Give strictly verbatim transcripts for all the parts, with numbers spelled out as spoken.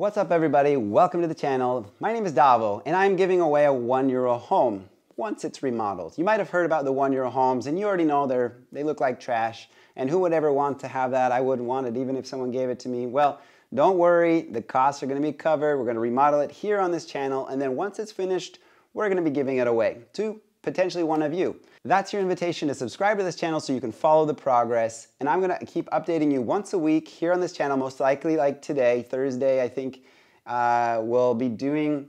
What's up everybody, welcome to the channel. My name is Davo and I'm giving away a one-year-old home once it's remodeled. You might have heard about the one-year-old homes and you already know they're, they look like trash and who would ever want to have that? I wouldn't want it even if someone gave it to me. Well, don't worry, the costs are going to be covered. We're going to remodel it here on this channel and then once it's finished, we're going to be giving it away to potentially one of you. That's your invitation to subscribe to this channel so you can follow the progress. And I'm gonna keep updating you once a week here on this channel, most likely like today, Thursday, I think, uh, we'll be doing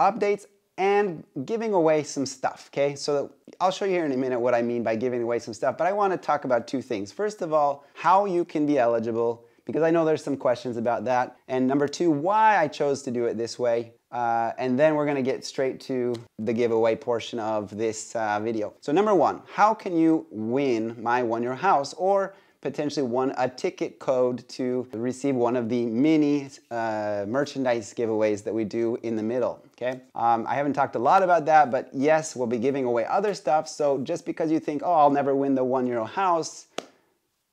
updates and giving away some stuff, okay? So I'll show you here in a minute what I mean by giving away some stuff, but I wanna talk about two things. First of all, how you can be eligible, because I know there's some questions about that. And number two, why I chose to do it this way. Uh, and then we're gonna get straight to the giveaway portion of this uh, video. So number one, how can you win my one-year house or potentially won a ticket code to receive one of the mini uh, merchandise giveaways that we do in the middle, okay? Um, I haven't talked a lot about that, but yes, we'll be giving away other stuff. So just because you think, oh, I'll never win the one-year house,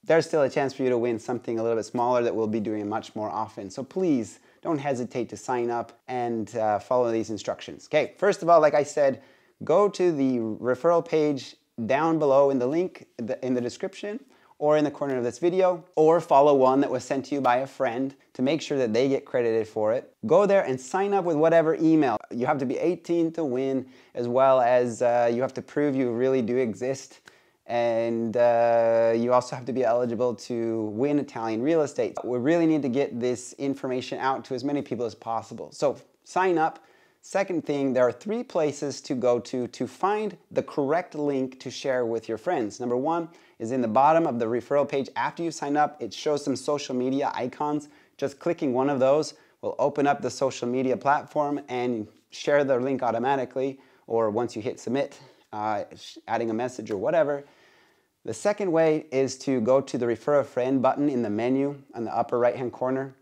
there's still a chance for you to win something a little bit smaller that we'll be doing much more often. So please don't hesitate to sign up and uh, follow these instructions. Okay, first of all, like I said, go to the referral page down below in the link in the description or in the corner of this video, or follow one that was sent to you by a friend to make sure that they get credited for it. Go there and sign up with whatever email. You have to be eighteen to win, as well as uh, you have to prove you really do exist. And uh, you also have to be eligible to win Italian real estate. We really need to get this information out to as many people as possible. So sign up. Second thing, there are three places to go to to find the correct link to share with your friends. Number one is in the bottom of the referral page. After you sign up, it shows some social media icons. Just clicking one of those will open up the social media platform and share the link automatically, or once you hit submit, uh, adding a message or whatever. The second way is to go to the Refer a Friend button in the menu on the upper right-hand corner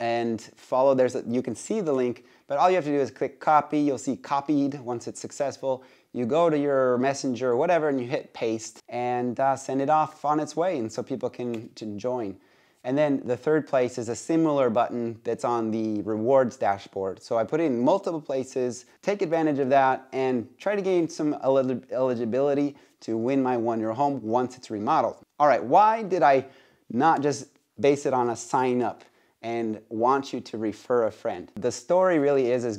and follow. There's a, you can see the link, but all you have to do is click copy. You'll see copied once it's successful. You go to your messenger or whatever and you hit paste and uh, send it off on its way and so people can join. And then the third place is a similar button that's on the rewards dashboard. So I put it in multiple places, take advantage of that and try to gain some eligibility to win my one-year home once it's remodeled. All right, why did I not just base it on a sign up and want you to refer a friend? The story really is, is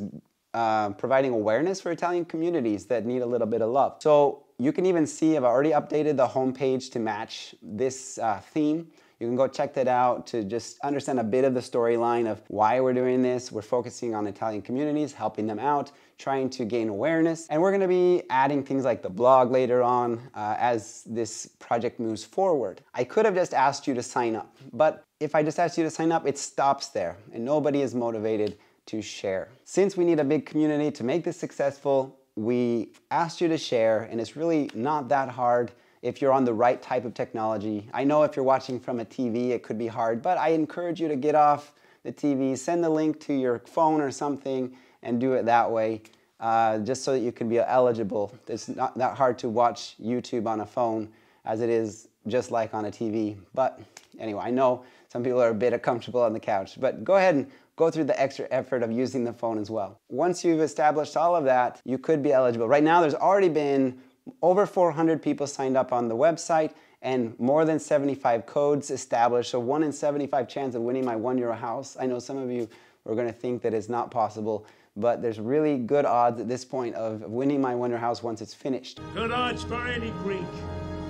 uh, providing awareness for Italian communities that need a little bit of love. So you can even see I've already updated the homepage to match this uh, theme. You can go check that out to just understand a bit of the storyline of why we're doing this. We're focusing on Italian communities, helping them out, trying to gain awareness. And we're going to be adding things like the blog later on uh, as this project moves forward. I could have just asked you to sign up, but if I just asked you to sign up, it stops there and nobody is motivated to share. Since we need a big community to make this successful, we asked you to share and it's really not that hard. If you're on the right type of technology. I know if you're watching from a T V, it could be hard, but I encourage you to get off the T V, send the link to your phone or something, and do it that way, uh, just so that you can be eligible. It's not that hard to watch YouTube on a phone as it is just like on a T V. But anyway, I know some people are a bit uncomfortable on the couch, but go ahead and go through the extra effort of using the phone as well. Once you've established all of that, you could be eligible. Right now, there's already been over four hundred people signed up on the website and more than seventy-five codes established. So one in seventy-five chance of winning my one-year house. I know some of you are going to think that it's not possible, but there's really good odds at this point of winning my one-year house once it's finished. Good odds for any Greek.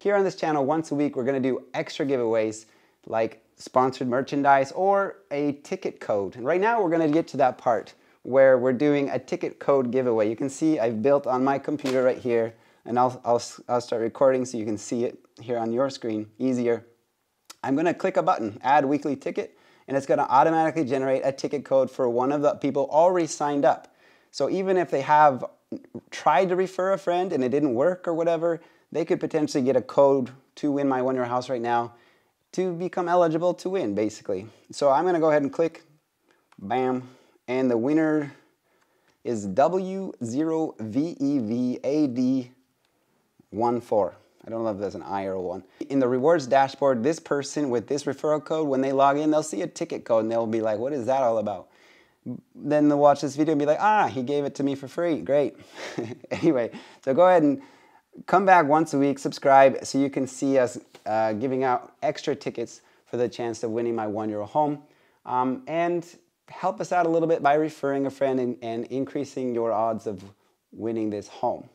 Here on this channel, once a week, we're going to do extra giveaways like sponsored merchandise or a ticket code. And right now, we're going to get to that part where we're doing a ticket code giveaway. You can see I've built on my computer right here. And I'll, I'll, I'll start recording so you can see it here on your screen easier. I'm going to click a button, add weekly ticket, and it's going to automatically generate a ticket code for one of the people already signed up. So even if they have tried to refer a friend and it didn't work or whatever, they could potentially get a code to win my one-year house right now to become eligible to win, basically. So I'm going to go ahead and click, bam, and the winner is W zero V E V A D one four. I don't know if there's an I or a one. In the rewards dashboard, this person with this referral code, when they log in, they'll see a ticket code and they'll be like, what is that all about? Then they'll watch this video and be like, ah, he gave it to me for free, great. Anyway, so go ahead and come back once a week, subscribe, so you can see us uh, giving out extra tickets for the chance of winning my one-year-old home. Um, and help us out a little bit by referring a friend and, and increasing your odds of winning this home.